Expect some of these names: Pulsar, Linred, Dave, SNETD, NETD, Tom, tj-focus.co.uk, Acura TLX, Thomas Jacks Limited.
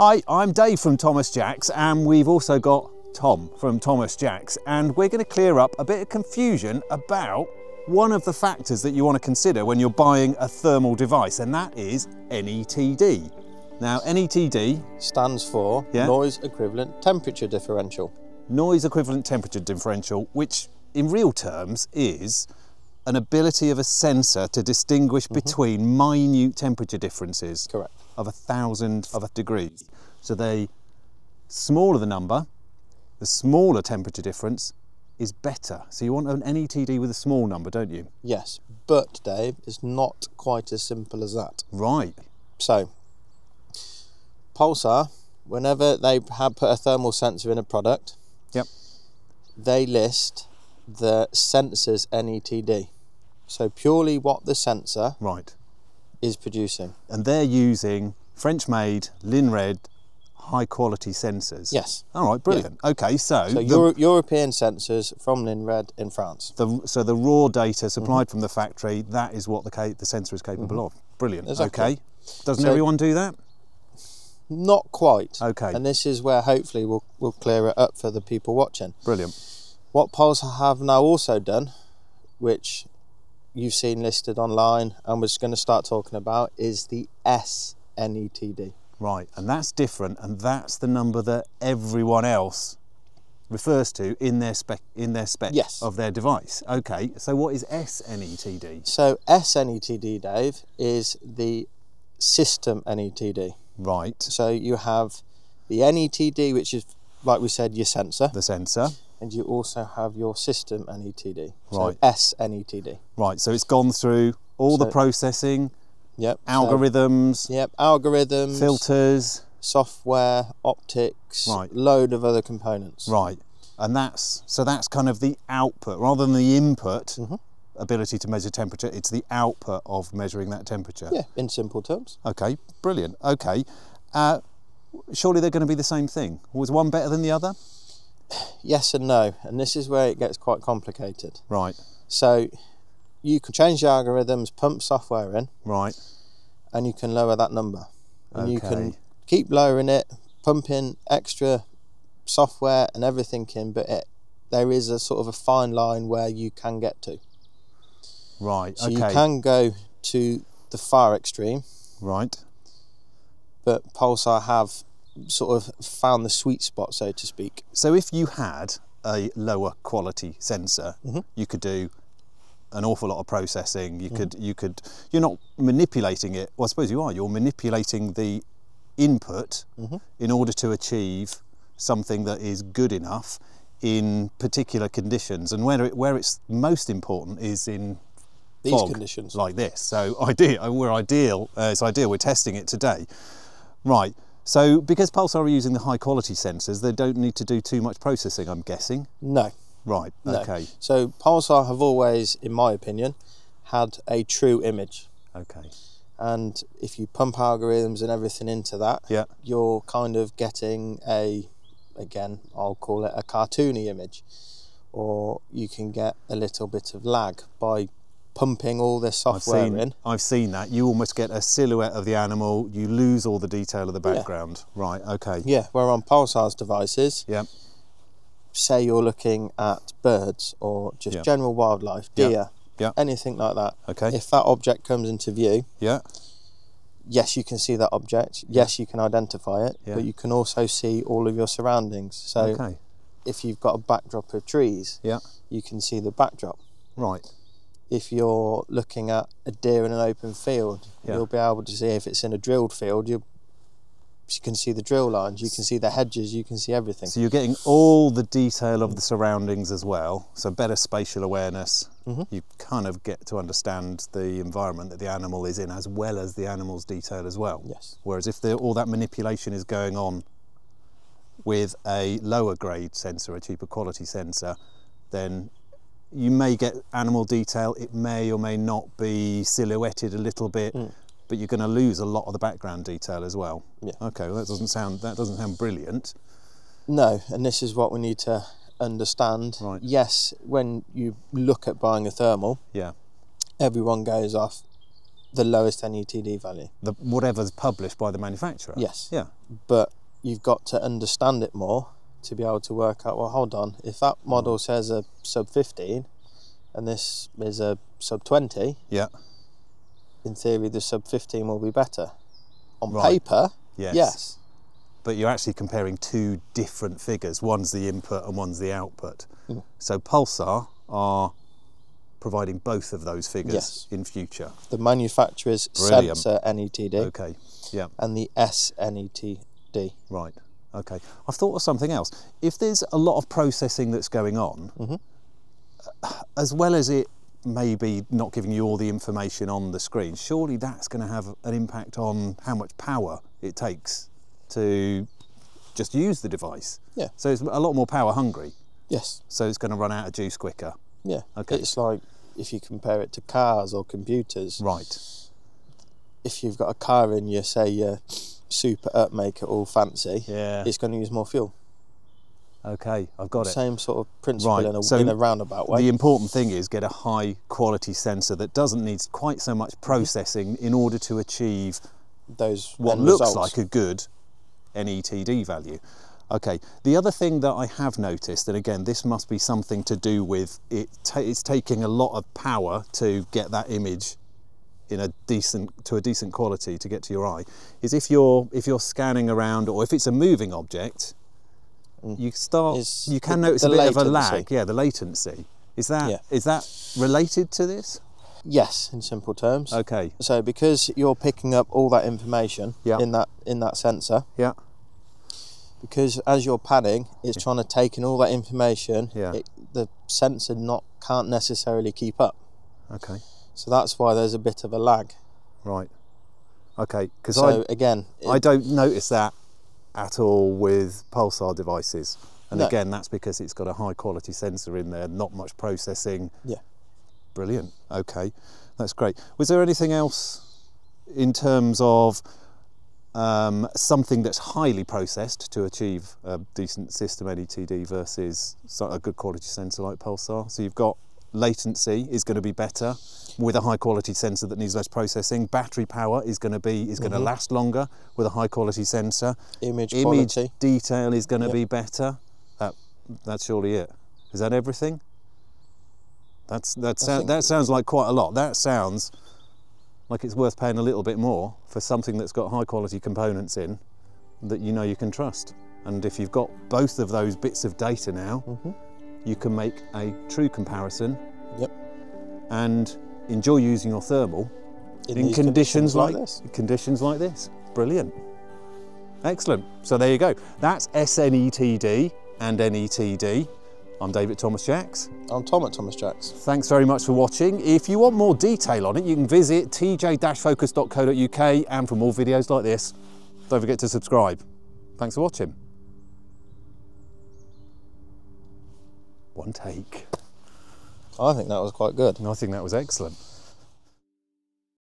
Hi, I'm Dave from Thomas Jacks, and we've also got Tom from Thomas Jacks, and we're going to clear up a bit of confusion about one of the factors that you want to consider when you're buying a thermal device, and that is NETD. Now, NETD stands for Noise Equivalent Temperature Differential. Noise Equivalent Temperature Differential, which in real terms is an ability of a sensor to distinguish between minute temperature differences of 1,000th of a degree. So the smaller the number, the smaller temperature difference is better. So you want an NETD with a small number, don't you? Yes, but Dave, it's not quite as simple as that. Right. So Pulsar, whenever they have put a thermal sensor in a product, they list the sensor's NETD. So purely what the sensor is producing. And they're using French-made, Linred, high-quality sensors. Yes. All right, brilliant. Yeah. Okay, so European sensors from Linred in France. So the raw data supplied from the factory, that is what the sensor is capable of. Brilliant. Exactly. Okay. Doesn't everyone do that? Not quite. Okay. And this is where hopefully we'll clear it up for the people watching. Brilliant. What Pulsar have now also done, which you've seen listed online and we're just going to start talking about, is the SNETD. Right, and that's different, and that's the number that everyone else refers to in their spec of their device. Okay, so what is SNETD? So SNETD, Dave, is the system NETD. Right. So you have the NETD, which is, like we said, your sensor. The sensor. And you also have your system NETD, so SNETD. Right, so it's gone through all the processing, algorithms, algorithms, filters, software, optics, load of other components. Right, and that's kind of the output, rather than the input ability to measure temperature, it's the output of measuring that temperature. Yeah, in simple terms. Okay, brilliant, okay. Surely they're going to be the same thing. Was one better than the other? Yes and no, and this is where it gets quite complicated. Right. So you can change your algorithms, pump software in, and you can lower that number. And you can keep lowering it, pump in extra software and everything in, but there is a sort of a fine line where you can get to. Right, so you can go to the far extreme. Right. But Pulsar have sort of found the sweet spot, so to speak. So if you had a lower quality sensor, you could do an awful lot of processing. You could, you're not manipulating it. Well, I suppose you are. You're manipulating the input in order to achieve something that is good enough in particular conditions. And where it's most important is in these conditions like this. So it's ideal. We're testing it today. Right. So, because Pulsar are using the high-quality sensors, they don't need to do too much processing, I'm guessing? No. Right, okay. So, Pulsar have always, in my opinion, had a true image. Okay. And if you pump algorithms and everything into that, you're kind of getting a, again, I'll call it a cartoony image. Or you can get a little bit of lag by pumping all this software in. I've seen that. You almost get a silhouette of the animal. You lose all the detail of the background. Yeah. Right, okay. Yeah, where on Pulsar's devices, say you're looking at birds or just general wildlife, deer, anything like that. Okay. If that object comes into view, yes, you can see that object. Yes, you can identify it, but you can also see all of your surroundings. So if you've got a backdrop of trees, you can see the backdrop. Right. If you're looking at a deer in an open field, you'll be able to see if it's in a drilled field, you can see the drill lines, you can see the hedges, you can see everything. So you're getting all the detail of the surroundings as well, so better spatial awareness. You kind of get to understand the environment that the animal is in as well as the animal's detail as well. Yes. Whereas if all that manipulation is going on with a lower grade sensor, a cheaper quality sensor, then you may get animal detail, it may or may not be silhouetted a little bit, but you're going to lose a lot of the background detail as well. Yeah. Okay, well, that doesn't sound brilliant. No, and this is what we need to understand. Right. Yes, when you look at buying a thermal, everyone goes off the lowest NETD value. Whatever's published by the manufacturer. Yes. Yeah. but you've got to understand it more to be able to work out, well, hold on, if that model says a sub 15 and this is a sub 20, yeah, in theory the sub 15 will be better on paper. Yes, but you're actually comparing two different figures. One's the input and one's the output. So Pulsar are providing both of those figures in future. The manufacturer's sensor NETD. Okay. Yeah. And the SNETD. Right. Okay. I've thought of something else. If there's a lot of processing that's going on, as well as it maybe not giving you all the information on the screen, surely that's going to have an impact on how much power it takes to just use the device. Yeah. So it's a lot more power hungry. Yes. So it's going to run out of juice quicker. Yeah. Okay. It's like if you compare it to cars or computers. Right. If you've got a car in your, say, your super up, make it all fancy, it's going to use more fuel. Okay, I've got it. Same sort of principle in a roundabout way. The important thing is get a high quality sensor that doesn't need quite so much processing in order to achieve those what looks results. Like a good NETD value. Okay, the other thing that I have noticed, and again, this must be something to do with it, it's taking a lot of power to get that image in a decent, to a decent quality to get to your eye, is if you're scanning around or if it's a moving object, you can notice a bit of a lag. Yeah, the latency. Is that related to this? Yes, in simple terms. Okay. So because you're picking up all that information in that sensor. Yeah. Because as you're padding, it's trying to take in all that information. Yeah. The sensor can't necessarily keep up. Okay. So that's why there's a bit of a lag. Right. Okay. Because I don't notice that at all with Pulsar devices. And again, that's because it's got a high quality sensor in there, not much processing. Yeah. Brilliant. Okay. That's great. Was there anything else in terms of something that's highly processed to achieve a decent system NETD versus a good quality sensor like Pulsar? So you've got latency is going to be better with a high quality sensor that needs less processing. Battery power is going to be going to last longer with a high quality sensor. Image detail is going to be better. That's surely it. Is that everything? That sounds like quite a lot. That sounds like it's worth paying a little bit more for something that's got high quality components in that you know you can trust. And if you've got both of those bits of data now, you can make a true comparison and enjoy using your thermal in conditions like this. Brilliant. Excellent. So there you go. That's SNETD and NETD. I'm David Thomas Jacks. I'm Tom at Thomas Jacks. Thanks very much for watching. If you want more detail on it, you can visit tj-focus.co.uk, and for more videos like this, don't forget to subscribe. Thanks for watching. One take. I think that was quite good. I think that was excellent.